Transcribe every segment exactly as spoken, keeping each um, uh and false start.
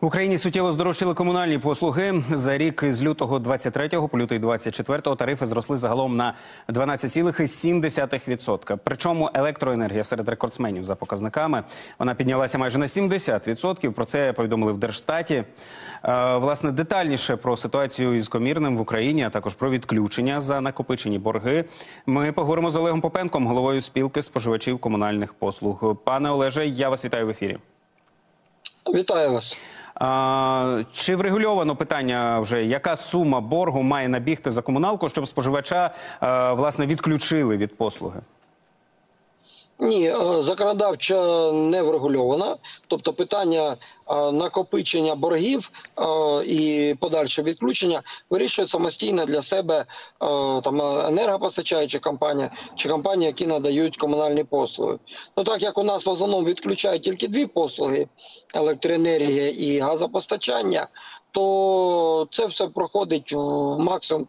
В Україні суттєво здорожчали комунальні послуги. За рік з лютого двадцять третього по лютий двадцять четвертого тарифи зросли загалом на дванадцять цілих сім десятих відсотка. Причому електроенергія серед рекордсменів за показниками. Вона піднялася майже на сімдесят відсотків. Про це повідомили в Держстаті. Власне, детальніше про ситуацію із комірним в Україні, а також про відключення за накопичені борги, ми поговоримо з Олегом Попенком, головою спілки споживачів комунальних послуг. Пане Олеже, я вас вітаю в ефірі. Вітаю вас. А, чи врегульовано питання вже, яка сума боргу має набігти за комуналку, щоб споживача, а, власне, відключили від послуги? Ні, законодавчо не врегульовано. Тобто питання накопичення боргів і подальше відключення вирішує самостійно для себе там, енергопостачаюча компанія чи компанії, які надають комунальні послуги. Ну так як у нас в основному відключають тільки дві послуги – електроенергія і газопостачання – то це все проходить максимум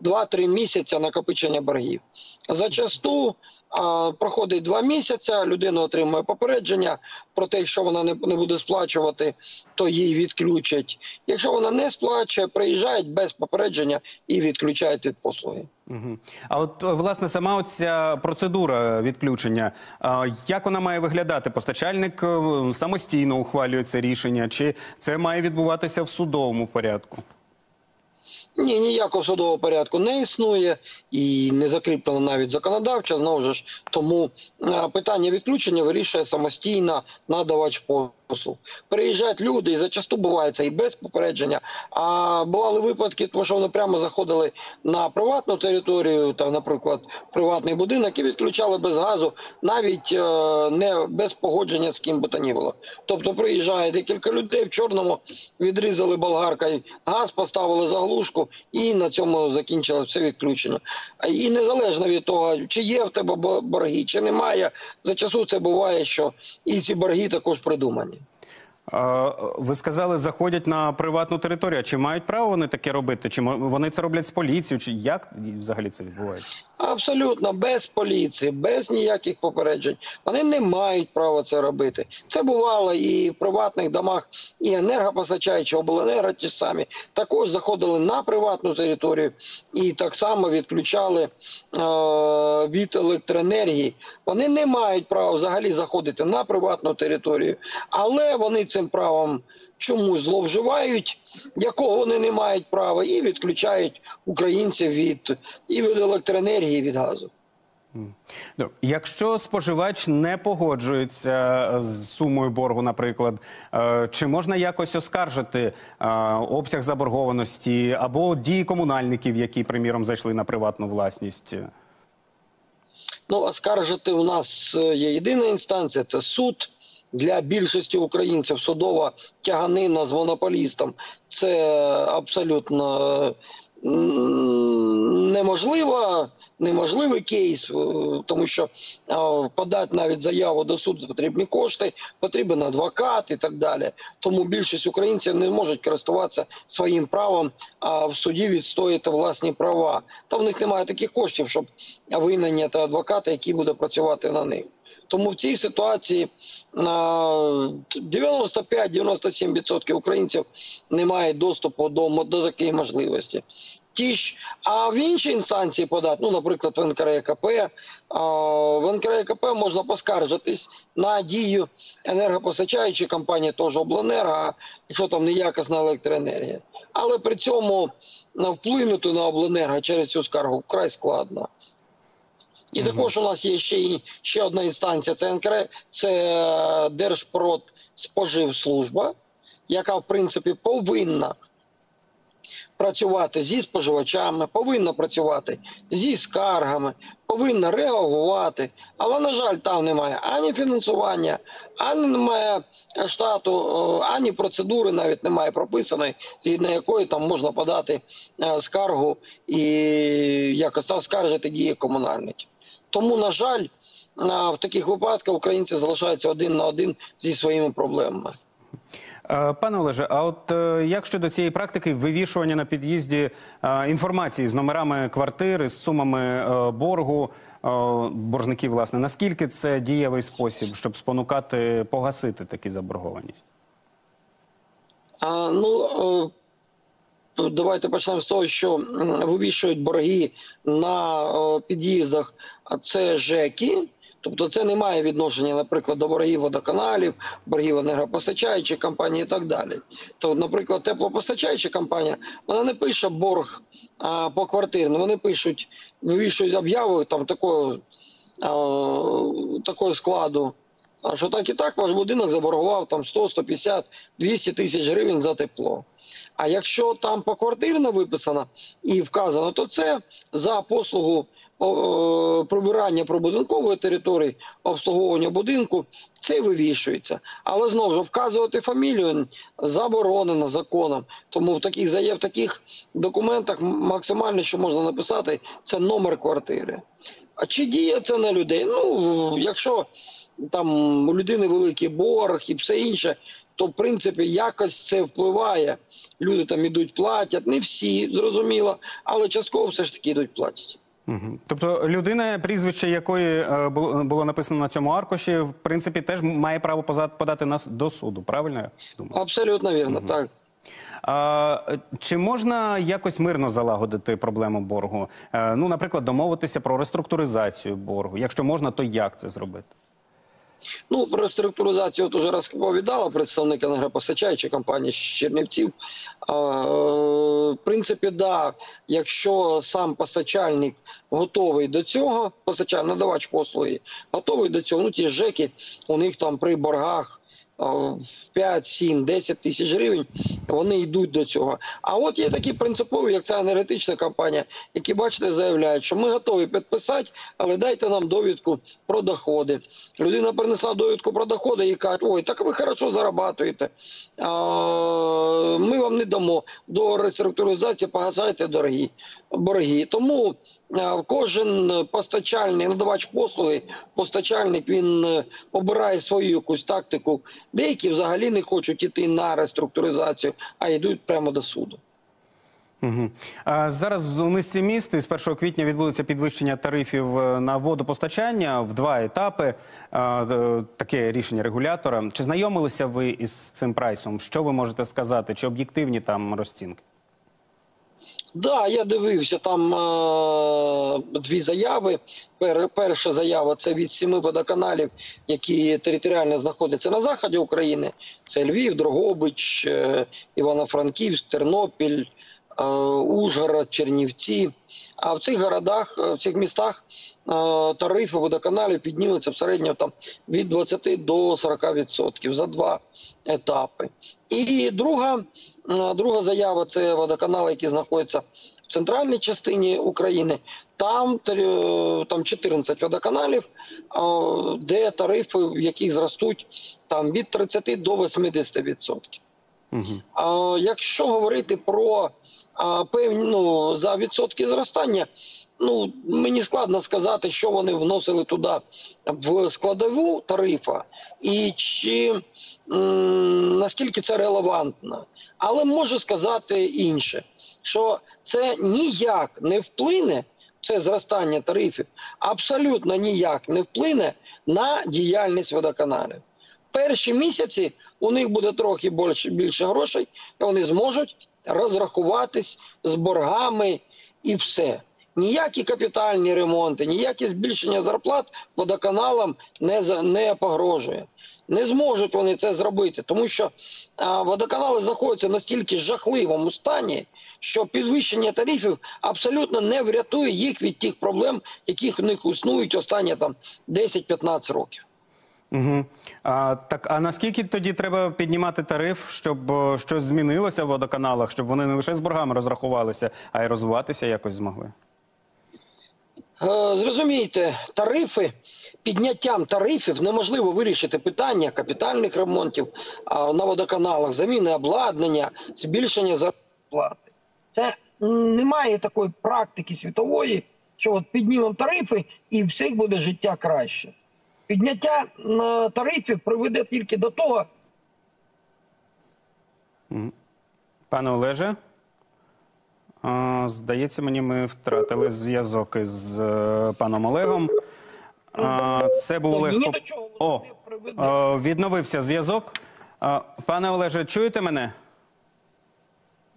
два-три місяці накопичення боргів. Зачасту а, проходить два місяці, людина отримує попередження про те, що вона не, не буде сплачувати, то її відключать. Якщо вона не сплачує, приїжджають без попередження і відключають від послуги. Угу. А от, власне, сама оця процедура відключення, а, як вона має виглядати? Постачальник самостійно ухвалює це рішення, чи це має відбуватися в судовому порядку? Ні, ніякого судового порядку не існує і не закріплено навіть законодавчо, знову ж, тому питання відключення вирішує самостійно надавач послуг. Приїжджають люди, і зачасту буває це і без попередження, а бували випадки, тому що вони прямо заходили на приватну територію, там, наприклад, приватний будинок, і відключали без газу, навіть е не без погодження з ким би то ні було. Тобто приїжджає декілька людей в чорному, відрізали болгаркою газ, поставили заглушку, і на цьому закінчилося все відключення. І незалежно від того, чи є в тебе борги, чи немає, зачасту це буває, що і ці борги також придумані. А, ви сказали, заходять на приватну територію. Чи мають право вони таке робити? Чи вони це роблять з поліцією? Чи як взагалі це відбувається? Абсолютно, без поліції, без ніяких попереджень. Вони не мають права це робити. Це бувало і в приватних домах, і енергопостачаючі, обленерго ті самі. Також заходили на приватну територію і так само відключали е від електроенергії. Вони не мають права взагалі заходити на приватну територію, але вони це цим правом чомусь зловживають, якого вони не мають права, і відключають українців від, і від електроенергії, і від газу. Якщо споживач не погоджується з сумою боргу, наприклад, чи можна якось оскаржити обсяг заборгованості або дії комунальників, які, приміром, зайшли на приватну власність? Ну, оскаржити у нас є єдина інстанція – це суд. Для більшості українців судова тяганина з монополістом – це абсолютно неможливо, неможливий кейс, тому що подати навіть заяву до суду потрібні кошти, потрібен адвокат і так далі. Тому більшість українців не можуть користуватися своїм правом в суді відстояти власні права. Та в них немає таких коштів, щоб винайняти адвоката, який буде працювати на них. Тому в цій ситуації дев'яносто п'ять - дев'яносто сім відсотків українців не мають доступу до, до такої можливості. Ті ж, а в іншій інстанції подати, ну, наприклад, в НКРЄКП, в НКРЄКП можна поскаржитись на дію енергопостачаючої компанії, теж обленерго, якщо там неякісна електроенергія. Але при цьому вплинути на обленерго через цю скаргу вкрай складно. І також у нас є ще, ще одна інстанція ЦНКР, це Держпродспоживслужба, яка, в принципі, повинна працювати зі споживачами, повинна працювати зі скаргами, повинна реагувати. Але, на жаль, там немає ані фінансування, ані немає штату, ані процедури навіть немає прописаної, згідно якої там можна подати скаргу і якось оскаржити дії комунальників. Тому, на жаль, в таких випадках українці залишаються один на один зі своїми проблемами. Пане Олеже, а от як щодо цієї практики вивішування на під'їзді інформації з номерами квартир, з сумами боргу, боржників, власне, наскільки це дієвий спосіб, щоб спонукати, погасити таку заборгованість? Ну, давайте почнемо з того, що вивішують борги на під'їздах. Це ЖЕКи. Тобто це не має відношення, наприклад, до боргів водоканалів, боргів енергопостачаючих компаній і так далі. То, наприклад, теплопостачаюча компанія, вона не пише борг а, по квартирам, вони пишуть, вивішують об'яву там такого, а, такого складу, що так і так ваш будинок заборгував там сто, сто п'ятдесят, двісті тисяч гривень за тепло. А якщо там поквартирно виписано і вказано, то це за послугу прибирання прибудинкової території, обслуговування будинку, це вивішується. Але, знову ж, вказувати фамілію заборонено законом. Тому в таких заяв, в таких документах максимально, що можна написати, це номер квартири. А чи діє це на людей? Ну, якщо там у людини великий борг і все інше, то, в принципі, якось це впливає. Люди там ідуть, платять. Не всі, зрозуміло, але частково все ж таки ідуть, платять. Угу. Тобто людина, прізвище якої було написано на цьому аркуші, в принципі, теж має право подати нас до суду, правильно я думаю? Абсолютно вірно, угу. Так. А, чи можна якось мирно залагодити проблему боргу? Ну, наприклад, домовитися про реструктуризацію боргу. Якщо можна, то як це зробити? Ну, про реструктуризацію от уже розповідала представник енергопостачаючої компанії з Чернівців. Е, в принципі, да, якщо сам постачальник готовий до цього, постачальник, надавач послуги готовий до цього, ну ті ЖЕКи, у них там при боргах в п'ять, сім, десять тисяч гривень, вони йдуть до цього. А от є такі принципові, як ця енергетична компанія, які, бачите, заявляють, що ми готові підписати, але дайте нам довідку про доходи. Людина принесла довідку про доходи і каже, ой, так ви хорошо зарабатуєте, ми вам не дамо до реструктуризації, погасайте дорогі борги. Тому кожен постачальник, надавач послуги, постачальник, він обирає свою якусь тактику. Деякі взагалі не хочуть йти на реструктуризацію, а йдуть прямо до суду. Угу. А зараз у низці міст з першого квітня відбудеться підвищення тарифів на водопостачання в два етапи. А, таке рішення регулятора. Чи знайомилися ви із цим прайсом? Що ви можете сказати? Чи об'єктивні там розцінки? Да, я дивився, там е, дві заяви. Пер, перша заява – це від семи водоканалів, які територіально знаходяться на заході України. Це Львів, Дрогобич, е, Івано-Франківськ, Тернопіль, е, Ужгород, Чернівці. А в цих городах, в цих містах е, тарифи водоканалів піднімуться в середньому там, від двадцяти до сорока відсотків за два етапи. І друга Друга заява – це водоканали, які знаходяться в центральній частині України. Там, там чотирнадцять водоканалів, де тарифи, в яких зростуть там, від тридцяти до восьмидесяти відсотків. Угу. Якщо говорити про певні ну, за відсотки зростання, ну, мені складно сказати, що вони вносили туди в складову тарифа і чи, м, наскільки це релевантно. Але можу сказати інше, що це ніяк не вплине, це зростання тарифів, абсолютно ніяк не вплине на діяльність водоканалів. Перші місяці у них буде трохи більше, більше грошей, і вони зможуть розрахуватись з боргами і все. Ніякі капітальні ремонти, ніякі збільшення зарплат водоканалам не, не погрожує. Не зможуть вони це зробити, тому що а, водоканали знаходяться в настільки жахливому стані, що підвищення тарифів абсолютно не врятує їх від тих проблем, яких в них існують останні там десять-п'ятнадцять років. Угу. А, так, а наскільки тоді треба піднімати тариф, щоб щось змінилося в водоканалах, щоб вони не лише з боргами розрахувалися, а й розвиватися якось змогли? Зрозумійте, тарифи, підняттям тарифів неможливо вирішити питання капітальних ремонтів на водоканалах, заміни обладнання, збільшення зарплати. Це немає такої практики світової, що от піднімемо тарифи і всіх буде життя краще. Підняття тарифів приведе тільки до того... Пане Олеже? Здається, мені ми втратили зв'язок із паном Олегом. Це був Олег Поп... О, відновився зв'язок. Пане Олеже, чуєте мене?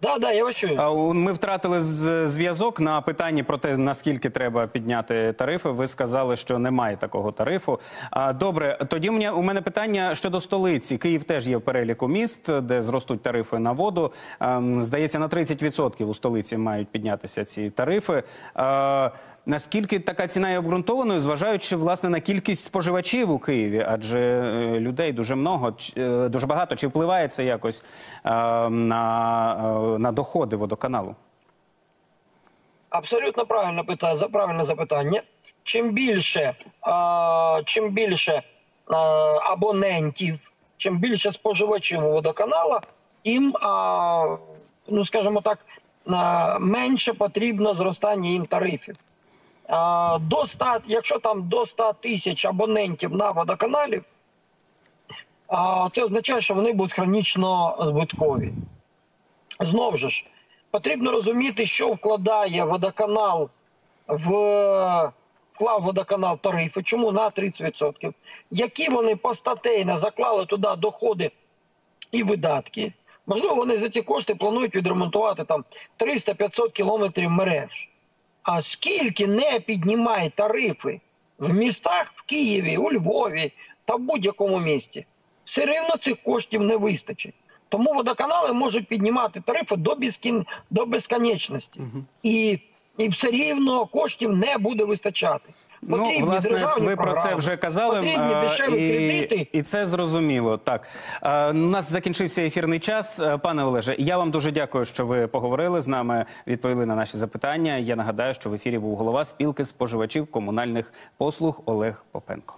Да, да, я вас чую. Ми втратили зв'язок на питанні про те, наскільки треба підняти тарифи. Ви сказали, що немає такого тарифу. Добре, тоді у мене питання щодо столиці. Київ теж є в переліку міст, де зростуть тарифи на воду. Здається, на тридцять відсотків у столиці мають піднятися ці тарифи. Наскільки така ціна є обґрунтованою, зважаючи, власне, на кількість споживачів у Києві? Адже людей дуже много, дуже багато. Чи впливає це якось на, на доходи водоканалу? Абсолютно правильне питання, правильне запитання. Чим більше, чим більше абонентів, чим більше споживачів у водоканалах, тим, ну, скажімо так, менше потрібно зростання їм тарифів. До ста, якщо там до ста тисяч абонентів на водоканалів, це означає, що вони будуть хронічно збиткові. Знову ж, потрібно розуміти, що вкладає водоканал в вклав водоканал тарифи, чому на тридцять відсотків, які вони постатейно заклали туди доходи і видатки. Можливо, вони за ці кошти планують відремонтувати там триста-п'ятсот кілометрів мереж. А скільки не піднімає тарифи в містах, в Києві, у Львові та в будь-якому місті, все рівно цих коштів не вистачить. Тому водоканали можуть піднімати тарифи до, безкін... до безконечності. Угу. І... і все рівно коштів не буде вистачати. Ну, власне, ви про це вже казали, і, і це зрозуміло. Так, у нас закінчився ефірний час. Пане Олеже, я вам дуже дякую, що ви поговорили з нами, відповіли на наші запитання. Я нагадаю, що в ефірі був голова спілки споживачів комунальних послуг Олег Попенко.